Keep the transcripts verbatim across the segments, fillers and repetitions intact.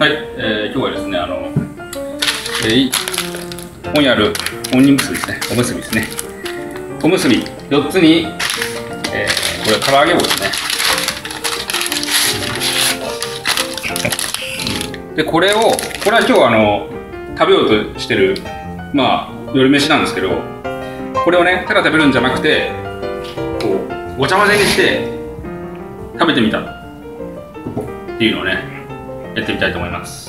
はい、えー、今日はですね、あの、えー、ここにあるおにむすびですね、おむすびですね、おむすびよっつに、えー、これ唐揚げ棒ですね。でこれをこれは今日あの食べようとしてる、まあ夜飯なんですけど、これをねただ食べるんじゃなくてこうごちゃ混ぜにして食べてみたっていうのをねやってみたいと思います。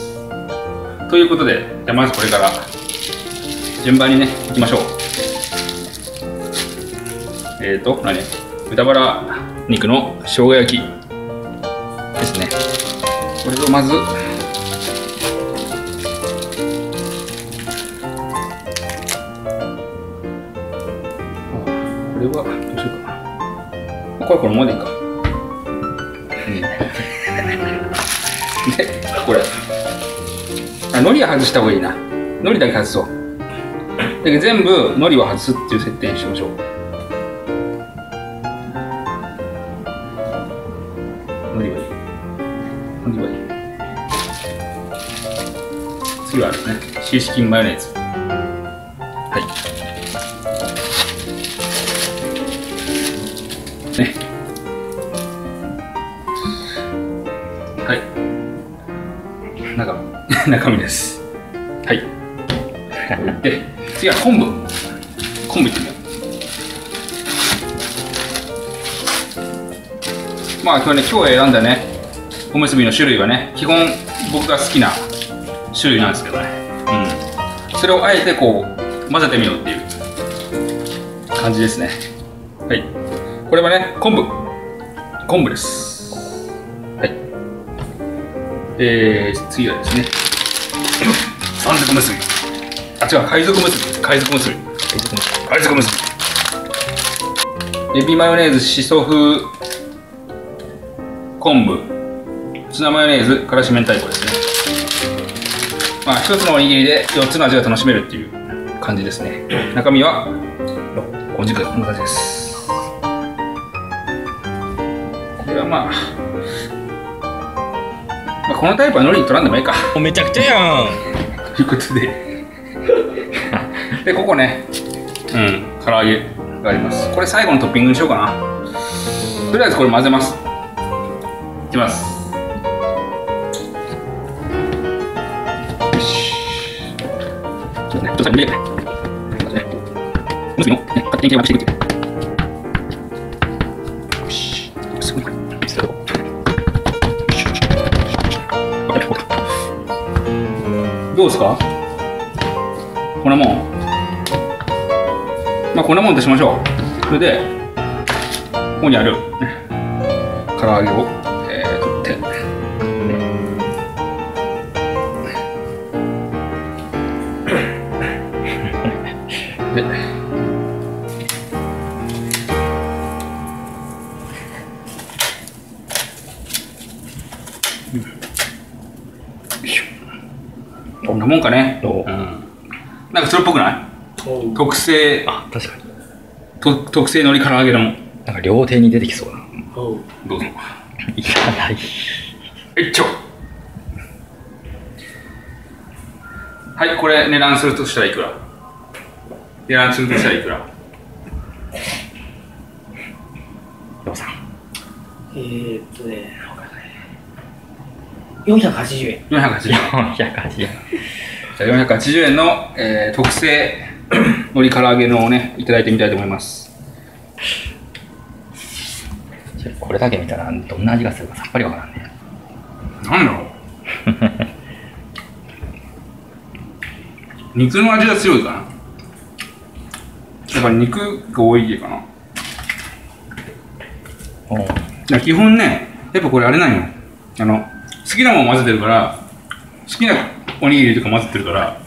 ということで、じゃまずこれから順番にねいきましょう。えーと何豚バラ肉の生姜焼きですね。これをまずこれはどうしようかな。これこのままでいいか。うん、で、これ。あ、海苔は外した方がいいな。海苔だけ外そう。だけど全部海苔は外すっていう設定にしましょう。海苔はいい。海苔はいい。次はあれですね。シーチキンマヨネーズ。はい。ね、はい、中中身です。はい。で、次は昆布。昆布いってみよう。まあ今日ね、今日選んだね、おむすびの種類はね、基本僕が好きな種類なんですけどね。うん。それをあえてこう混ぜてみようっていう感じですね。はい。これはね、昆布昆布です。はい。えー、次はですね、山賊結び。あ、違う、海賊結び。海賊結び。海賊結び。エビマヨネーズ、しそ風、昆布、ツナマヨネーズ、からし明太子ですね。まあ、一つのおにぎりでよっつの味が楽しめるっていう感じですね。中身は、おじく、こんな感じです。これはまあ、まあ、このタイプは海苔取らんでもいいか。めちゃくちゃやんということででここね、うん、唐揚げがあります。これ最後のトッピングにしようかな。とりあえずこれ混ぜます。いきます。よし、ちょっとね、ちょっとね、おむすびを勝手にまぶしていくっていう。どうですか？こんなもん、まあこんなもんとしましょう。それでここにある唐揚げを、えー、取って、でよいしょ。こんなもんかね。なんかそれっぽくない？特製、あ、確かに特製のり唐揚げのもなんか料亭に出てきそうな。どうぞ。いらない。一丁。はい、これ値段するとしたらいくら？値段するとしたらいくら？どうさん。えーっとね。よんひゃくはちじゅうえん。よんひゃくはちじゅうえん。じゃあよんひゃくはちじゅうえんの、えー、特製のり唐揚げのをねいただいてみたいと思います。これだけ見たらどんな味がするかさっぱりわからんね。なんだろう肉の味が強いかな。やっぱ肉が多いかな。おう、いや基本ね、やっぱこれあれなんよ、あの好きなもの混ぜてるから、好きなおにぎりとか混ぜてるから、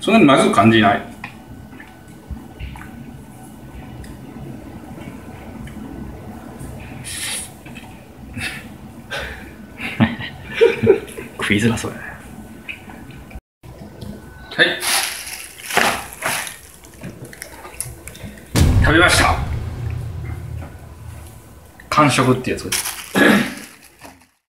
そんなにまずく感じない。食いづらそうやね。はい、食べました。完食ってやつです。